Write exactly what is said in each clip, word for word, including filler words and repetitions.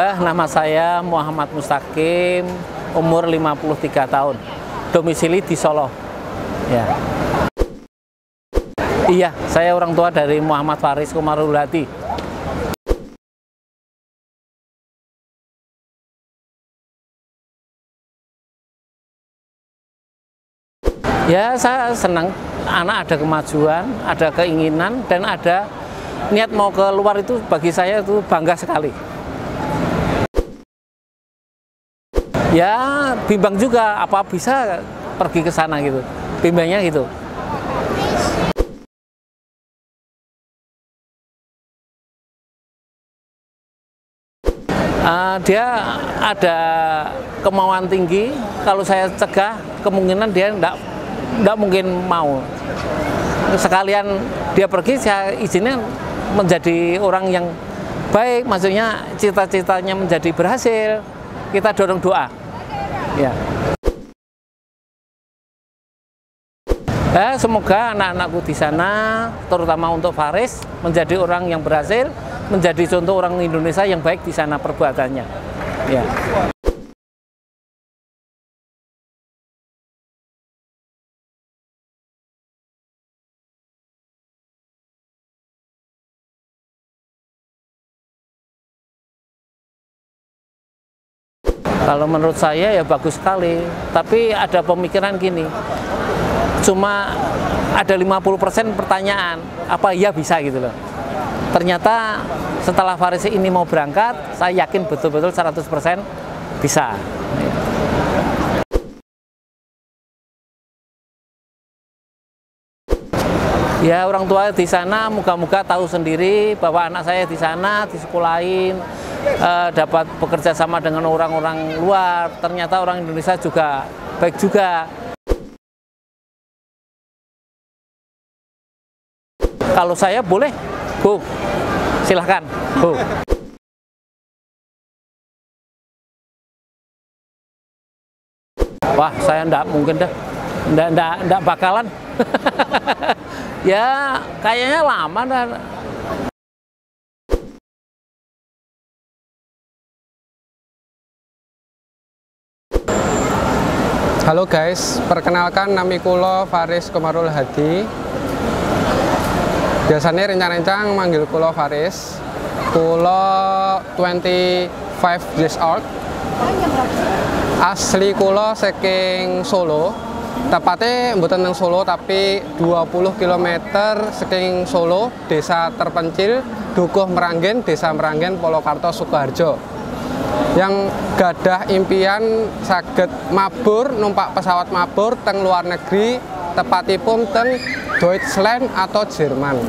Eh, nama saya Muhammad Mustaqim, umur lima puluh tiga tahun, domisili di Solo. Ya. Iya, saya orang tua dari Muhammad Fariz Kamarul Latif. Ya, saya senang anak ada kemajuan, ada keinginan, dan ada niat mau keluar. Itu bagi saya itu bangga sekali. Ya, bimbang juga apa bisa pergi ke sana gitu. Bimbangnya gitu. Uh, dia ada kemauan tinggi, kalau saya cegah kemungkinan dia enggak Nggak mungkin mau. Sekalian dia pergi, saya izinnya menjadi orang yang baik, maksudnya cita-citanya menjadi berhasil. Kita dorong doa. Ya. Eh, semoga anak-anakku di sana, terutama untuk Fariz, menjadi orang yang berhasil, menjadi contoh orang Indonesia yang baik di sana perbuatannya. Ya. Kalau menurut saya ya bagus sekali, tapi ada pemikiran gini, cuma ada lima puluh persen pertanyaan, apa iya bisa gitu loh. Ternyata setelah Fariz ini mau berangkat, saya yakin betul-betul seratus persen bisa. Ya, orang tua di sana moga-moga tahu sendiri bahwa anak saya di sana disekolahin, Uh, dapat bekerja sama dengan orang-orang luar. Ternyata orang Indonesia juga baik juga. Kalau saya boleh, Bu, silahkan, Bu. Wah, saya enggak mungkin dah, enggak, enggak, enggak bakalan. Ya, kayaknya lama dah. Halo guys, perkenalkan nami kula Fariz Kamarul Hadi. Biasanya rencang-rencang manggil kula Fariz. Kula dua puluh lima years old. Asli kula saking Solo. Tepatnya mboten nang Solo tapi dua puluh kilometer saking Solo, desa terpencil Dukuh Meranggen, desa Meranggen, Polokarto, Sukoharjo. Yang gadah impian saged mabur numpak pesawat mabur teng luar negeri, tepatipun teng Deutschland atau Jerman.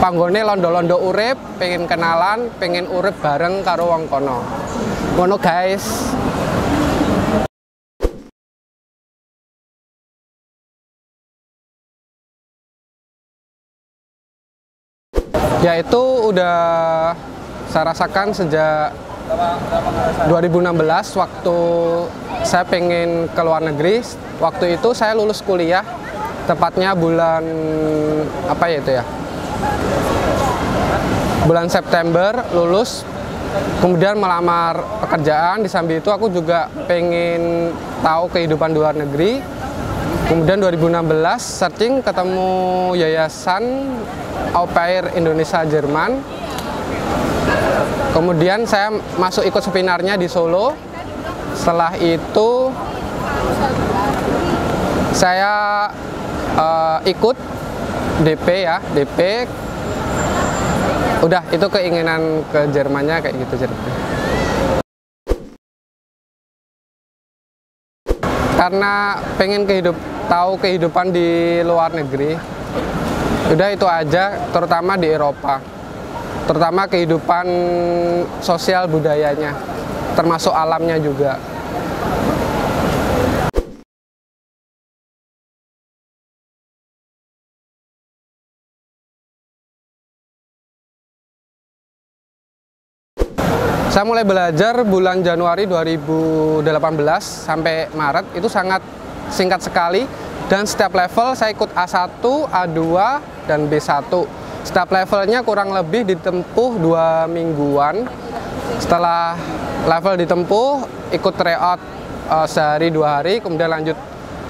Panggone londo-londo urip, pengen kenalan, pengen urip bareng karo wong kono. Ngono guys. Yaitu udah saya rasakan sejak dua ribu enam belas waktu saya pengen ke luar negeri. Waktu itu saya lulus kuliah, tepatnya bulan apa ya itu ya bulan September lulus, kemudian melamar pekerjaan. Di samping itu aku juga pengen tahu kehidupan di luar negeri. Kemudian dua ribu enam belas searching, ketemu yayasan Aupair Indonesia Jerman. Kemudian saya masuk ikut seminarnya di Solo. Setelah itu saya uh, ikut D P ya, D P. Udah, itu keinginan ke Jermannya kayak gitu. Karena pengen kehidup, tahu kehidupan di luar negeri. Udah itu aja, terutama di Eropa. Terutama kehidupan sosial budayanya, termasuk alamnya juga. Saya mulai belajar bulan Januari dua ribu delapan belas sampai Maret, itu sangat singkat sekali. Dan setiap level saya ikut A satu, A dua, dan B satu. Setiap levelnya kurang lebih ditempuh dua mingguan. Setelah level ditempuh, ikut tryout uh, sehari dua hari, kemudian lanjut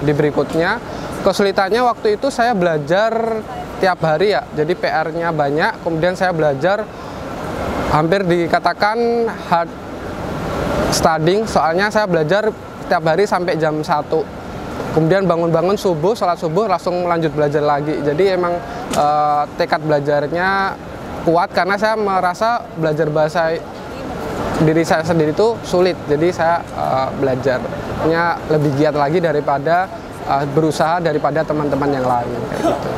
di berikutnya. Kesulitannya waktu itu saya belajar tiap hari ya, jadi P R-nya banyak, kemudian saya belajar hampir dikatakan hard studying, soalnya saya belajar tiap hari sampai jam satu. Kemudian bangun-bangun subuh, sholat subuh langsung lanjut belajar lagi. Jadi emang e, tekad belajarnya kuat karena saya merasa belajar bahasa diri saya sendiri itu sulit. Jadi saya e, belajarnya lebih giat lagi daripada e, berusaha daripada teman-teman yang lain kayak gitu.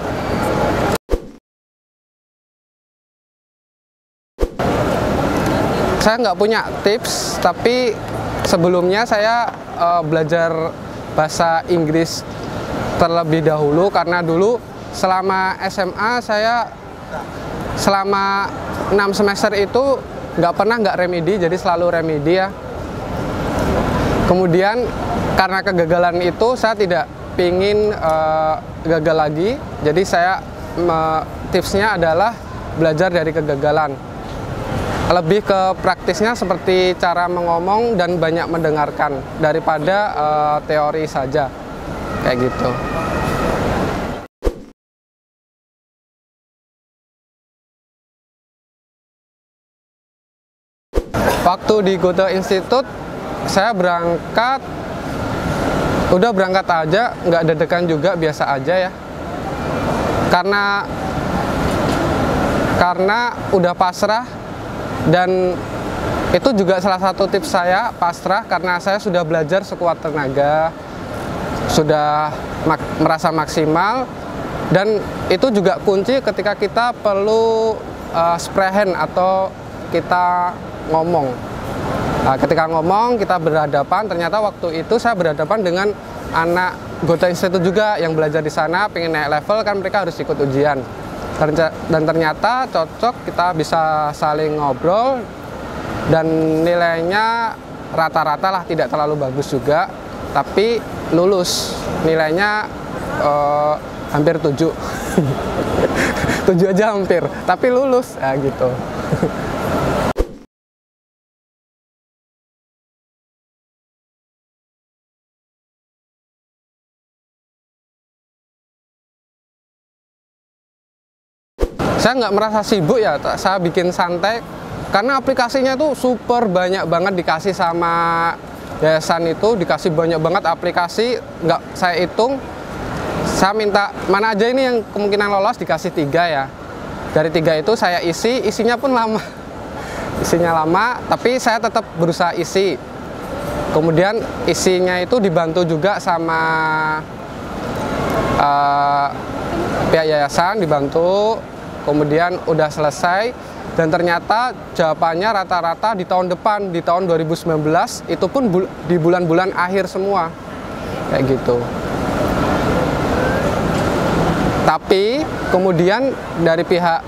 Saya nggak punya tips, tapi sebelumnya saya e, belajar bahasa Inggris terlebih dahulu karena dulu selama S M A saya selama enam semester itu nggak pernah nggak remedi, jadi selalu remedi ya. Kemudian karena kegagalan itu saya tidak pingin uh, gagal lagi, jadi saya me, tipsnya adalah belajar dari kegagalan, lebih ke praktisnya seperti cara mengomong dan banyak mendengarkan daripada uh, teori saja kayak gitu. Waktu di Goethe-Institut saya berangkat udah berangkat aja, nggak deg-degan juga, biasa aja ya, karena karena udah pasrah. Dan itu juga salah satu tips saya, pasrah, karena saya sudah belajar sekuat tenaga, sudah mak merasa maksimal, dan itu juga kunci ketika kita perlu uh, sprehen atau kita ngomong. Nah, ketika ngomong kita berhadapan, ternyata waktu itu saya berhadapan dengan anak Goethe-Institut juga yang belajar di sana, pengen naik level kan mereka harus ikut ujian. Dan ternyata cocok, kita bisa saling ngobrol dan nilainya rata-rata lah, tidak terlalu bagus juga, tapi lulus nilainya eh, hampir tujuh tujuh aja hampir, tapi lulus ya gitu. Saya nggak merasa sibuk ya, saya bikin santai karena aplikasinya tuh super banyak banget dikasih sama yayasan itu, dikasih banyak banget aplikasi, nggak saya hitung. Saya minta mana aja ini yang kemungkinan lolos, dikasih tiga ya. Dari tiga itu saya isi, isinya pun lama, isinya lama, tapi saya tetap berusaha isi. Kemudian isinya itu dibantu juga sama uh, pihak yayasan, dibantu. Kemudian udah selesai dan ternyata jawabannya rata-rata di tahun depan, di tahun dua ribu sembilan belas, itu pun bu di bulan-bulan akhir semua kayak gitu. Tapi kemudian dari pihak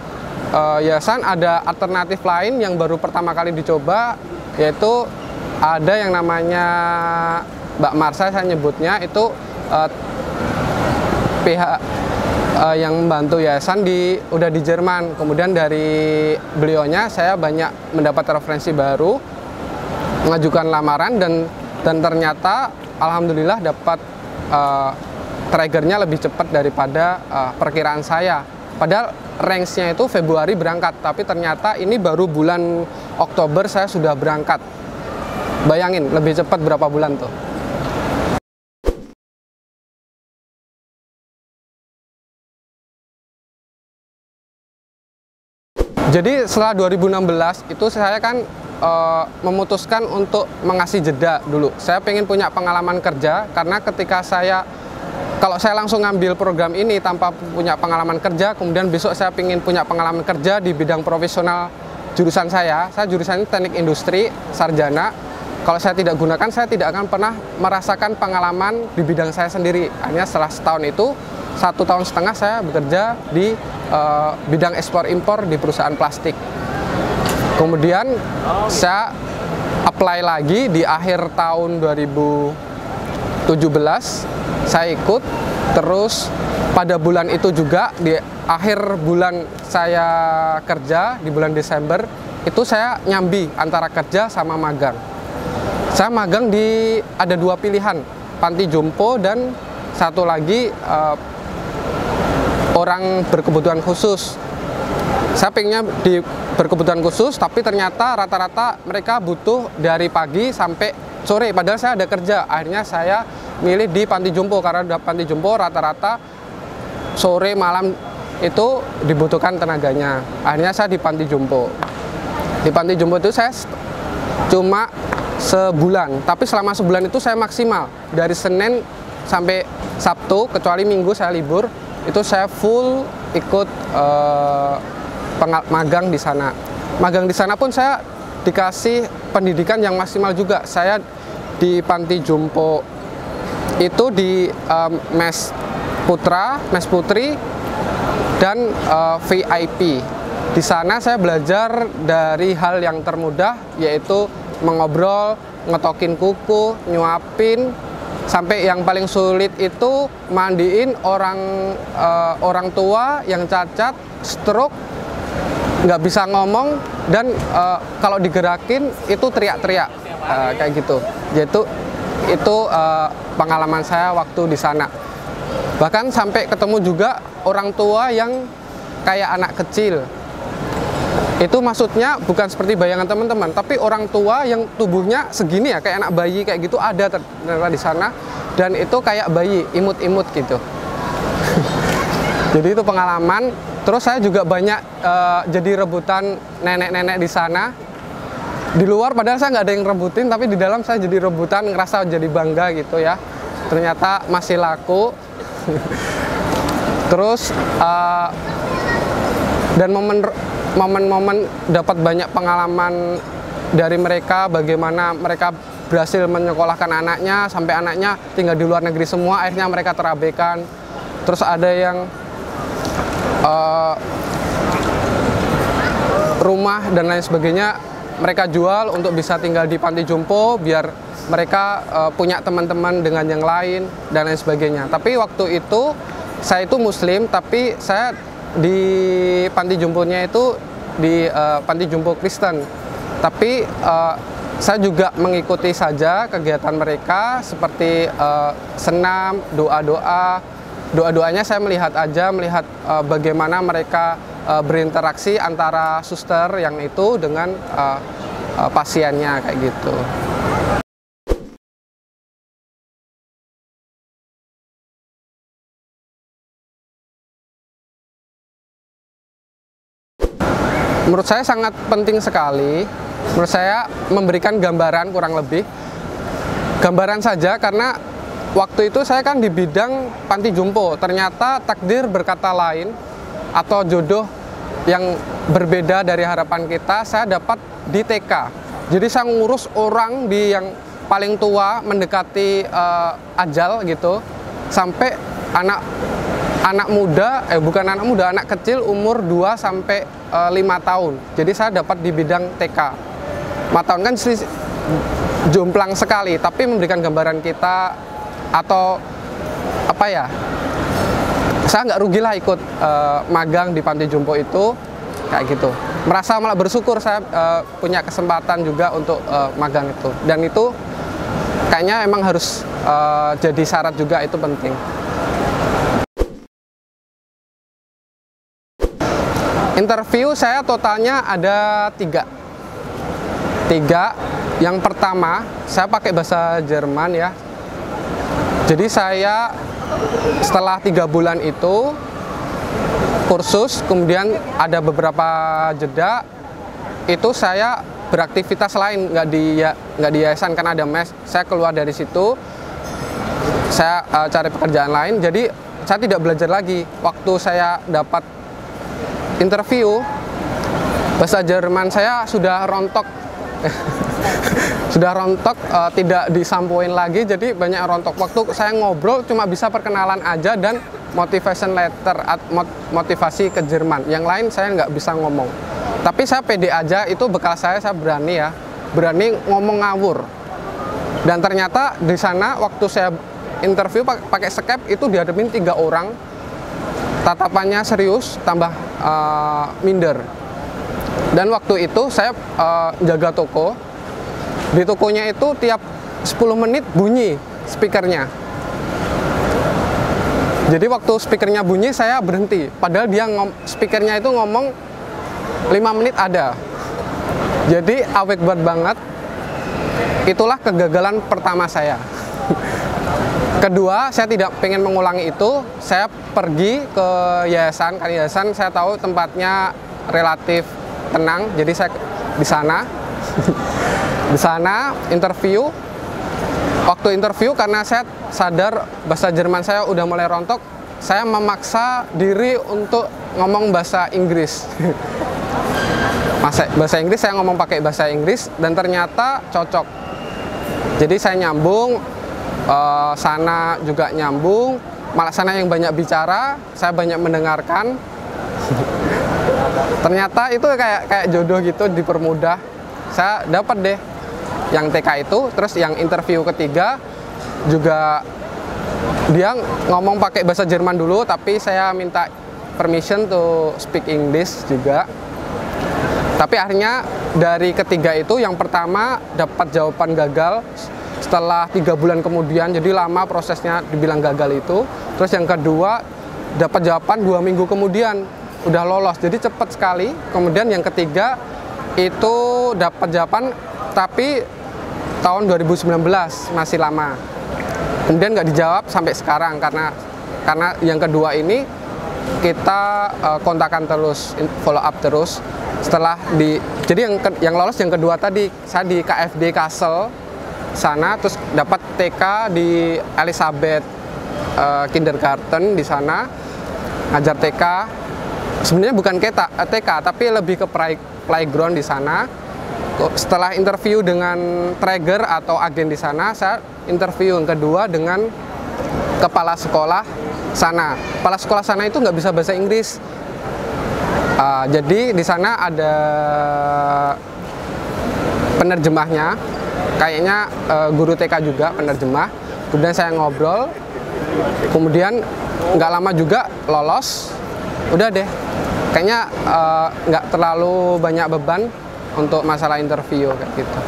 e, yayasan ada alternatif lain yang baru pertama kali dicoba, yaitu ada yang namanya Mbak Marsha saya nyebutnya, itu e, pihak Uh, yang membantu yayasan di udah di Jerman. Kemudian dari beliaunya saya banyak mendapat referensi baru, mengajukan lamaran dan dan ternyata alhamdulillah dapat uh, Trägernya lebih cepat daripada uh, perkiraan saya. Padahal range-nya itu Februari berangkat, tapi ternyata ini baru bulan Oktober saya sudah berangkat. Bayangin lebih cepat berapa bulan tuh. Jadi setelah dua ribu enam belas itu saya kan e, memutuskan untuk mengasih jeda dulu. Saya pengen punya pengalaman kerja karena ketika saya, kalau saya langsung ngambil program ini tanpa punya pengalaman kerja, kemudian besok saya pengen punya pengalaman kerja di bidang profesional jurusan saya. Saya jurusannya teknik industri, sarjana. Kalau saya tidak gunakan, saya tidak akan pernah merasakan pengalaman di bidang saya sendiri. Hanya setelah setahun itu, satu tahun setengah saya bekerja di Uh, bidang ekspor-impor di perusahaan plastik. Kemudian saya apply lagi di akhir tahun dua ribu tujuh belas, saya ikut, terus pada bulan itu juga di akhir bulan saya kerja, di bulan Desember itu saya nyambi antara kerja sama magang. Saya magang di, ada dua pilihan, panti jompo dan satu lagi eh, orang berkebutuhan khusus. Saya pengennya di berkebutuhan khusus, tapi ternyata rata-rata mereka butuh dari pagi sampai sore, padahal saya ada kerja. Akhirnya saya milih di panti jompo, karena panti jompo rata-rata sore malam itu dibutuhkan tenaganya. Akhirnya saya di panti jompo. Di panti jompo itu saya cuma sebulan, tapi selama sebulan itu saya maksimal dari Senin sampai Sabtu, kecuali Minggu saya libur, itu saya full ikut eh, magang di sana. Magang di sana pun saya dikasih pendidikan yang maksimal juga. Saya di panti jompo itu di um, mes putra, mes putri, dan uh, V I P. Di sana saya belajar dari hal yang termudah, yaitu mengobrol, ngetokin kuku, nyuapin, sampai yang paling sulit itu mandiin orang uh, orang tua yang cacat, stroke, nggak bisa ngomong, dan uh, kalau digerakin itu teriak-teriak uh, kayak gitu. Yaitu itu uh, pengalaman saya waktu di sana. Bahkan sampai ketemu juga orang tua yang kayak anak kecil. Itu maksudnya bukan seperti bayangan teman-teman, tapi orang tua yang tubuhnya segini ya, kayak anak bayi kayak gitu, ada ternyata di sana, dan itu kayak bayi, imut-imut gitu. Jadi itu pengalaman. Terus saya juga banyak uh, jadi rebutan nenek-nenek di sana. Di luar padahal saya nggak ada yang rebutin, tapi di dalam saya jadi rebutan, ngerasa jadi bangga gitu ya. Ternyata masih laku. Terus uh, dan momen-momen dapat banyak pengalaman dari mereka, bagaimana mereka berhasil menyekolahkan anaknya, sampai anaknya tinggal di luar negeri semua, akhirnya mereka terabaikan. Terus ada yang Uh, rumah dan lain sebagainya mereka jual untuk bisa tinggal di panti jompo, biar mereka uh, punya teman-teman dengan yang lain dan lain sebagainya. Tapi waktu itu saya itu muslim, tapi saya di panti jomponya itu di uh, panti jompo Kristen, tapi uh, saya juga mengikuti saja kegiatan mereka seperti uh, senam, doa-doa. Doa-doanya saya melihat aja, melihat uh, bagaimana mereka uh, berinteraksi antara suster yang itu dengan uh, uh, pasiennya, kayak gitu. Menurut saya sangat penting sekali, menurut saya memberikan gambaran kurang lebih, gambaran saja, karena waktu itu saya kan di bidang panti jompo, ternyata takdir berkata lain atau jodoh yang berbeda dari harapan kita, saya dapat di T K. Jadi saya ngurus orang di yang paling tua mendekati uh, ajal gitu, sampai anak anak muda, eh bukan anak muda, anak kecil umur dua sampai lima tahun. Jadi saya dapat di bidang T K. lima tahun kan jomplang sekali, tapi memberikan gambaran kita. Atau apa ya, saya nggak rugilah ikut uh, magang di panti jompo itu, kayak gitu. Merasa malah bersyukur saya uh, punya kesempatan juga untuk uh, magang itu. Dan itu kayaknya emang harus uh, jadi syarat juga, itu penting. Interview saya totalnya ada tiga. Tiga, yang pertama saya pakai bahasa Jerman ya. Jadi saya setelah tiga bulan itu kursus, kemudian ada beberapa jeda, itu saya beraktivitas lain, nggak di ya, nggak di yayasan karena ada mes. Saya keluar dari situ, saya uh, cari pekerjaan lain. Jadi saya tidak belajar lagi. Waktu saya dapat interview, bahasa Jerman saya sudah rontok. Sudah rontok, uh, tidak disampuin lagi, jadi banyak rontok. Waktu saya ngobrol cuma bisa perkenalan aja dan motivation letter, motivasi ke Jerman. Yang lain saya nggak bisa ngomong. Tapi saya pede aja, itu bekal saya, saya berani ya, berani ngomong ngawur. Dan ternyata di sana waktu saya interview pakai Skype itu dihadapin tiga orang, tatapannya serius, tambah uh, minder. Dan waktu itu saya uh, jaga toko. Di tokonya itu tiap sepuluh menit bunyi speakernya. Jadi waktu speakernya bunyi saya berhenti. Padahal dia ngom speakernya itu ngomong lima menit ada. Jadi awet banget. Itulah kegagalan pertama saya. Kedua, saya tidak pengen mengulangi itu. Saya pergi ke yayasan. Karena yayasan saya tahu tempatnya relatif tenang, jadi saya di sana. Di sana interview. Waktu interview, karena saya sadar bahasa Jerman saya udah mulai rontok, saya memaksa diri untuk ngomong bahasa Inggris. Bahasa Inggris, saya ngomong pakai bahasa Inggris, dan ternyata cocok. Jadi saya nyambung, eh, sana juga nyambung, malah sana yang banyak bicara, saya banyak mendengarkan. Ternyata itu kayak kayak jodoh gitu, dipermudah. Saya dapat deh yang T K itu, terus yang interview ketiga juga dia ngomong pakai bahasa Jerman dulu, tapi saya minta permission to speak English juga. Tapi akhirnya dari ketiga itu, yang pertama dapat jawaban gagal setelah tiga bulan kemudian, jadi lama prosesnya dibilang gagal itu. Terus yang kedua dapat jawaban dua minggu kemudian, udah lolos, jadi cepat sekali. Kemudian yang ketiga itu dapat jawaban, tapi tahun dua ribu sembilan belas, masih lama. Kemudian nggak dijawab sampai sekarang, karena karena yang kedua ini kita uh, kontakan terus, follow up terus. Setelah di, jadi yang, yang lolos yang kedua tadi, saya di K F D Kassel sana, terus dapat T K di Elizabeth uh, Kindergarten di sana, ngajar T K. Sebenarnya bukan T K, tapi lebih ke playground di sana. Setelah interview dengan Träger atau agen di sana, saya interview yang kedua dengan kepala sekolah sana. Kepala sekolah sana itu nggak bisa bahasa Inggris. Uh, jadi di sana ada penerjemahnya, kayaknya uh, guru T K juga penerjemah. Kemudian saya ngobrol, kemudian nggak lama juga lolos. Udah deh, kayaknya uh, nggak terlalu banyak beban untuk masalah interview kayak gitu.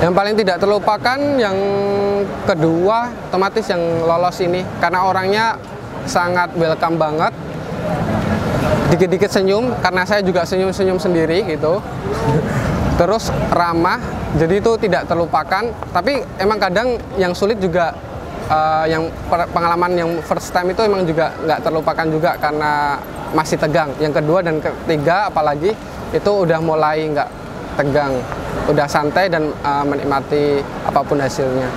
Yang paling tidak terlupakan yang kedua, otomatis yang lolos ini, karena orangnya sangat welcome banget, dikit-dikit senyum, karena saya juga senyum-senyum sendiri gitu. Terus ramah, jadi itu tidak terlupakan. Tapi emang kadang yang sulit juga, uh, yang pengalaman yang first time itu emang juga nggak terlupakan juga, karena masih tegang. Yang kedua dan ketiga apalagi itu udah mulai nggak tegang, udah santai dan uh, menikmati apapun hasilnya.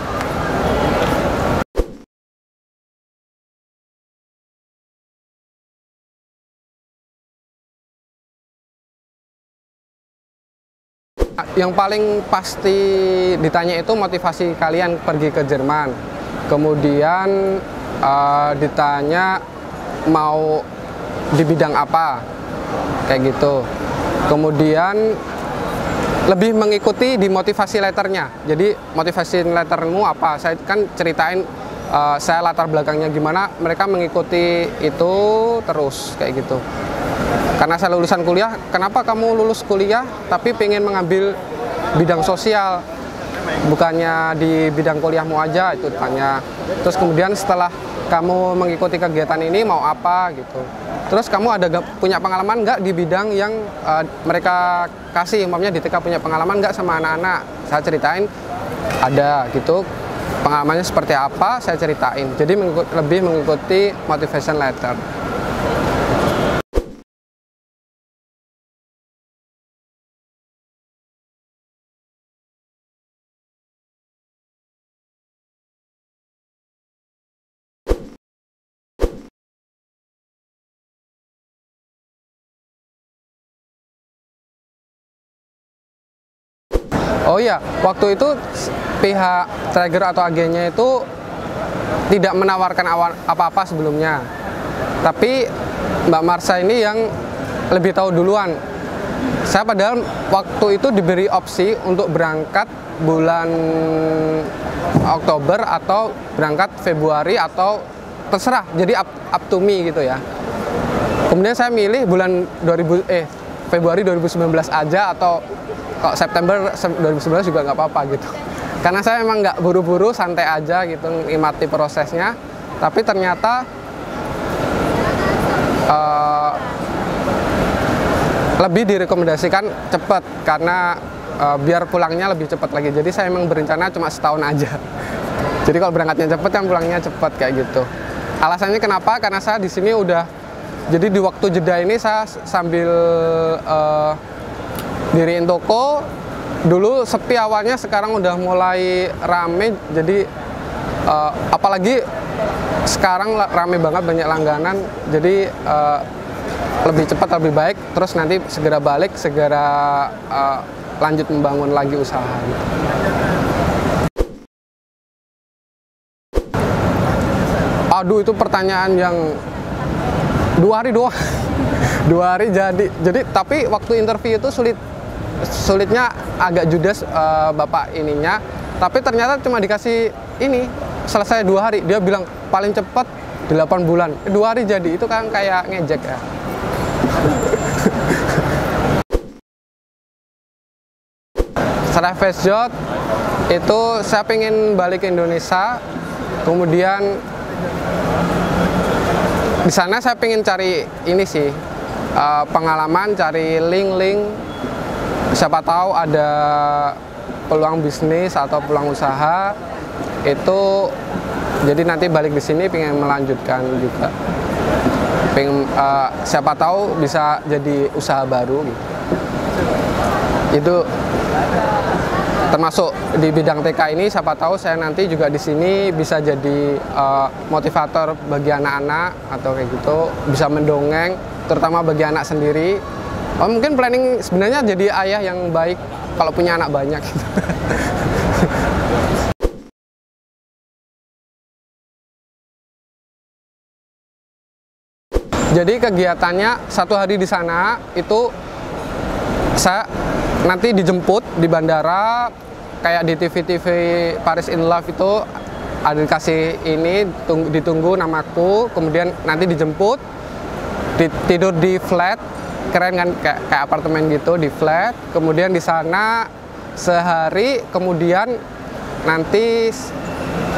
Yang paling pasti ditanya itu motivasi kalian pergi ke Jerman. Kemudian uh, ditanya mau di bidang apa, kayak gitu. Kemudian lebih mengikuti di motivasi letternya. Jadi motivasi lettermu apa? Saya kan ceritain uh, saya latar belakangnya gimana. Mereka mengikuti itu terus kayak gitu. Karena saya lulusan kuliah, kenapa kamu lulus kuliah tapi pengen mengambil bidang sosial? Bukannya di bidang kuliahmu aja, itu tanya. Terus kemudian setelah kamu mengikuti kegiatan ini mau apa gitu. Terus kamu ada punya pengalaman nggak di bidang yang uh, mereka kasih, umpamanya di T K punya pengalaman nggak sama anak-anak? Saya ceritain ada gitu, pengalamannya seperti apa saya ceritain. Jadi mengikut, lebih mengikuti motivation letter. Oh iya, waktu itu pihak Träger atau agennya itu tidak menawarkan apa-apa sebelumnya. Tapi Mbak Marsha ini yang lebih tahu duluan. Saya padahal waktu itu diberi opsi untuk berangkat bulan Oktober atau berangkat Februari atau terserah, jadi up, up to me gitu ya. Kemudian saya milih bulan dua ribu eh Februari dua ribu sembilan belas aja, atau kok September dua ribu sembilan belas juga nggak apa-apa gitu. Karena saya emang nggak buru-buru, santai aja gitu, nikmati prosesnya. Tapi ternyata uh, lebih direkomendasikan cepat, karena uh, biar pulangnya lebih cepat lagi. Jadi saya emang berencana cuma setahun aja. Jadi kalau berangkatnya cepat, yang pulangnya cepat kayak gitu. Alasannya kenapa? Karena saya di sini udah, jadi di waktu jeda ini saya sambil uh, diriin toko. Dulu sepi awalnya, sekarang udah mulai rame, jadi uh, apalagi sekarang rame banget, banyak langganan, jadi uh, lebih cepat lebih baik, terus nanti segera balik, segera uh, lanjut membangun lagi usaha. Aduh, itu pertanyaan yang dua hari doang, dua hari jadi, jadi tapi waktu interview itu sulit. Sulitnya agak judes uh, bapak ininya, tapi ternyata cuma dikasih ini, selesai dua hari. Dia bilang paling cepat delapan bulan, dua hari jadi. Itu kan kayak ngejek ya. Setelah F S J itu saya pengen balik ke Indonesia, kemudian di sana saya pengen cari ini sih, uh, pengalaman, cari link-link. Siapa tahu ada peluang bisnis atau peluang usaha, itu jadi nanti balik di sini pengen melanjutkan juga. Pengen, uh, siapa tahu bisa jadi usaha baru gitu. Itu termasuk di bidang T K ini, siapa tahu saya nanti juga di sini bisa jadi uh, motivator bagi anak-anak atau kayak gitu, bisa mendongeng terutama bagi anak sendiri. Oh, mungkin planning sebenarnya jadi ayah yang baik kalau punya anak banyak gitu. Jadi kegiatannya satu hari di sana itu saya nanti dijemput di bandara, kayak di T V T V Paris in Love itu ada dikasih ini, ditunggu namaku, kemudian nanti dijemput, tidur di flat. Keren kan, kayak, kayak apartemen gitu di flat. Kemudian di sana sehari, kemudian nanti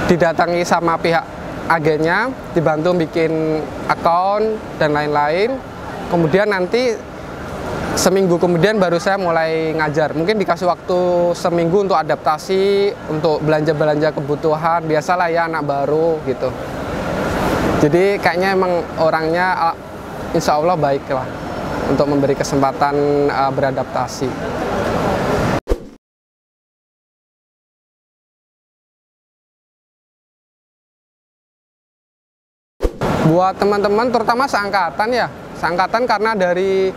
didatangi sama pihak agennya, dibantu bikin account dan lain-lain. Kemudian nanti seminggu kemudian baru saya mulai ngajar. Mungkin dikasih waktu seminggu untuk adaptasi, untuk belanja-belanja kebutuhan, biasalah ya anak baru gitu. Jadi kayaknya emang orangnya insya Allah baik lah untuk memberi kesempatan uh, beradaptasi. Buat teman-teman, terutama seangkatan ya, seangkatan karena dari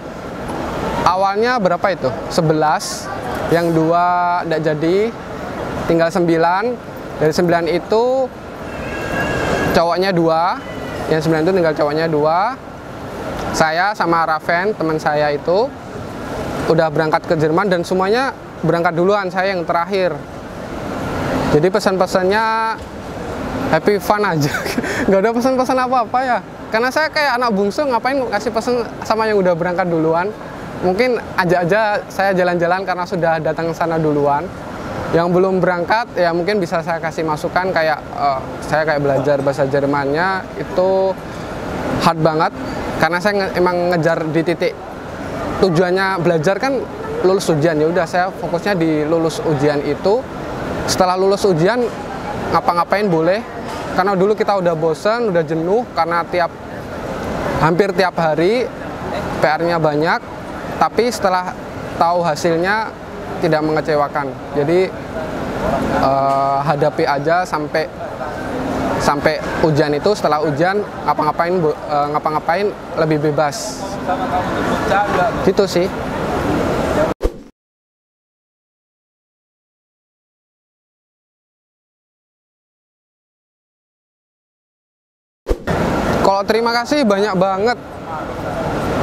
awalnya berapa itu? sebelas, yang dua tidak jadi, tinggal sembilan, dari sembilan itu cowoknya dua, yang sembilan itu tinggal cowoknya dua. Saya sama Raven, teman saya itu udah berangkat ke Jerman dan semuanya berangkat duluan, saya yang terakhir. Jadi pesan-pesannya happy fun aja, nggak ada pesan-pesan apa-apa ya. Karena saya kayak anak bungsu, ngapain kasih pesan sama yang udah berangkat duluan. Mungkin aja-aja saya jalan-jalan karena sudah datang sana duluan. Yang belum berangkat ya mungkin bisa saya kasih masukan kayak uh, saya kayak belajar bahasa Jermannya itu hard banget. Karena saya nge emang ngejar di titik tujuannya belajar kan lulus ujian, ya udah saya fokusnya di lulus ujian itu. Setelah lulus ujian ngapa-ngapain boleh, karena dulu kita udah bosen, udah jenuh karena tiap hampir tiap hari P R-nya banyak. Tapi setelah tahu hasilnya tidak mengecewakan. Jadi eh, hadapi aja sampai sampai ujian itu. Setelah ujian ngapa-ngapain ngapa-ngapain lebih bebas gitu sih. Kalau terima kasih banyak banget,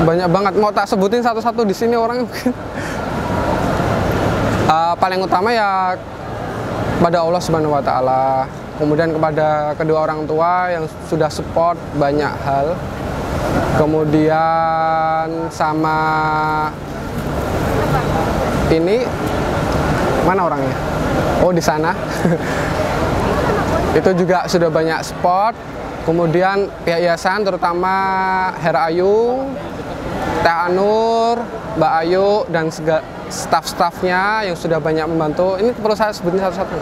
banyak banget. Mau tak sebutin satu-satu di sini orang. Uh, paling utama ya pada Allah Subhanahu Wa Taala, kemudian kepada kedua orang tua yang sudah support banyak hal, kemudian sama ini mana orangnya? Oh di sana. Itu juga sudah banyak support. Kemudian pihak yayasan terutama Her Ayu, Teh Anur, Mbak Ayu dan staff-staffnya yang sudah banyak membantu. Ini perlu saya sebutin satu-satu.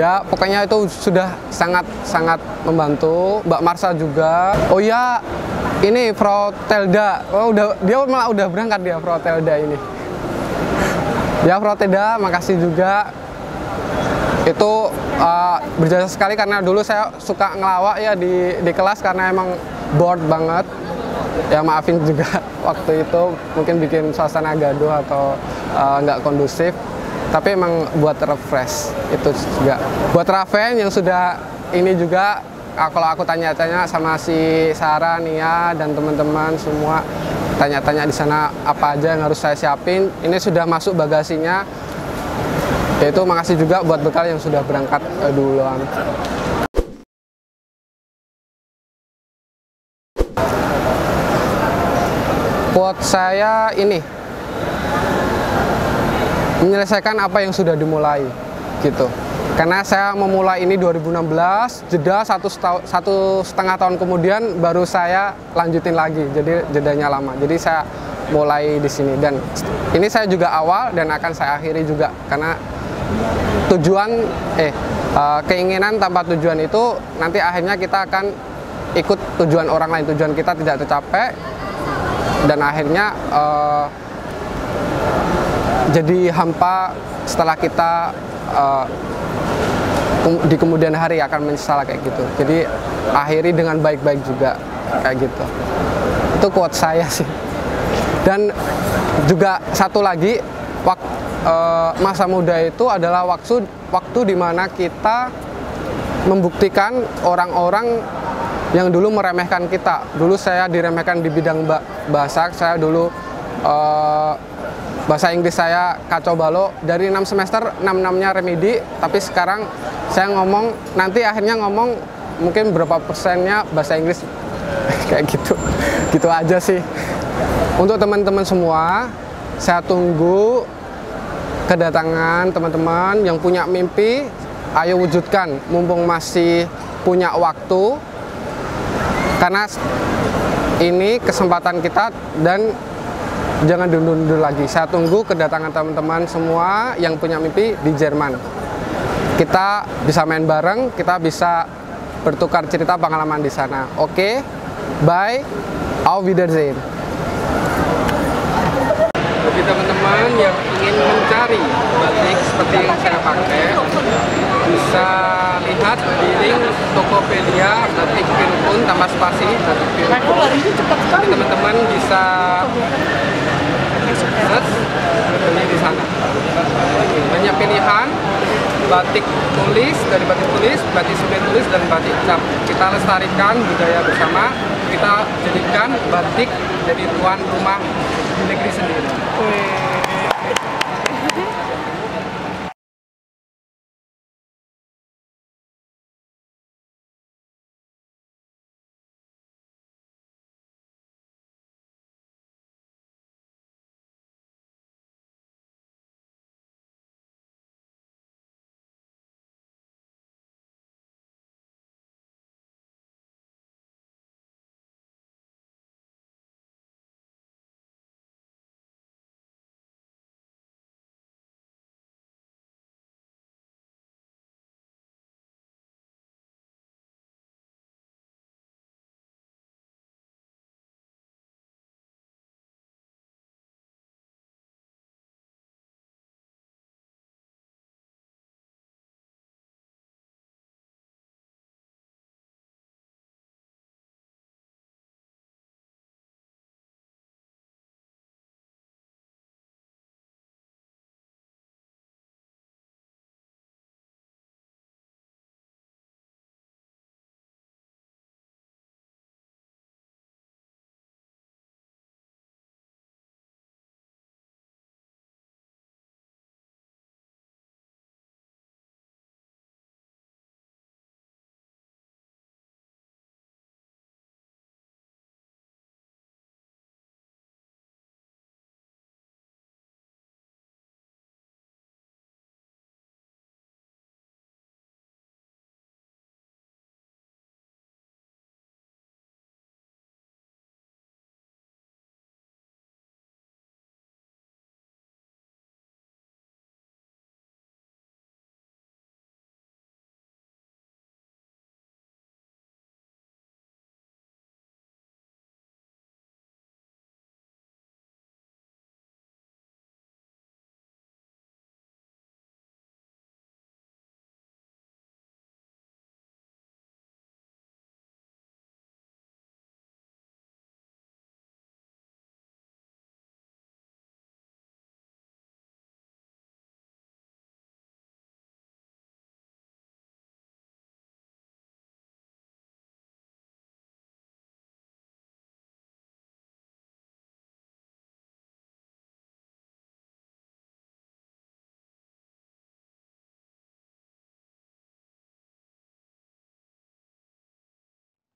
Ya pokoknya itu sudah sangat-sangat membantu. Mbak Marsha juga. Oh ya, ini Frau Telda. Oh, udah, dia malah udah berangkat dia Frau Telda ini. Ya Frau Telda, makasih juga. Itu uh, berjasa sekali karena dulu saya suka ngelawak ya di, di kelas karena emang bored banget. Ya maafin juga waktu itu mungkin bikin suasana gaduh atau uh, nggak kondusif. Tapi emang buat refresh itu juga. Buat Raven yang sudah ini juga kalau aku tanya-tanya sama si Sarah, Nia dan teman-teman semua tanya-tanya di sana apa aja yang harus saya siapin. Ini sudah masuk bagasinya. Yaitu makasih juga buat bekal yang sudah berangkat duluan. Quote saya ini, menyelesaikan apa yang sudah dimulai, gitu. Karena saya memulai ini dua ribu enam belas, jeda satu, satu setengah tahun kemudian baru saya lanjutin lagi, jadi jedanya lama. Jadi saya mulai di sini dan ini saya juga awal dan akan saya akhiri juga karena tujuan eh keinginan tanpa tujuan itu nanti akhirnya kita akan ikut tujuan orang lain, tujuan kita tidak tercapai dan akhirnya eh, jadi hampa setelah kita eh, di kemudian hari akan menyesal kayak gitu. Jadi akhiri dengan baik-baik juga kayak gitu. Itu quote saya sih. Dan juga satu lagi, wak, e, masa muda itu adalah waktu, waktu di mana kita membuktikan orang-orang yang dulu meremehkan kita. Dulu saya diremehkan di bidang bahasa, saya dulu e, bahasa Inggris saya kacau balau. Dari enam semester, enam-enamnya remedi, tapi sekarang saya ngomong, nanti akhirnya ngomong mungkin berapa persennya bahasa Inggris, kayak gitu, gitu aja sih. Untuk teman-teman semua, saya tunggu kedatangan teman-teman yang punya mimpi, ayo wujudkan mumpung masih punya waktu. Karena ini kesempatan kita dan jangan diundur-undur lagi. Saya tunggu kedatangan teman-teman semua yang punya mimpi di Jerman. Kita bisa main bareng, kita bisa bertukar cerita pengalaman di sana. Oke, bye, auf Wiedersehen. Bagi teman-teman yang ingin mencari batik seperti yang saya pakai, bisa lihat di link Tokopedia batik Pirkun tambah spasi batik Pirkun. Jadi teman-teman bisa search beli di sana. Banyak pilihan batik tulis, dari batik tulis, batik sudah tulis dan batik cap. Kita lestarikan budaya bersama, kita jadikan batik jadi tuan rumah negeri sendiri.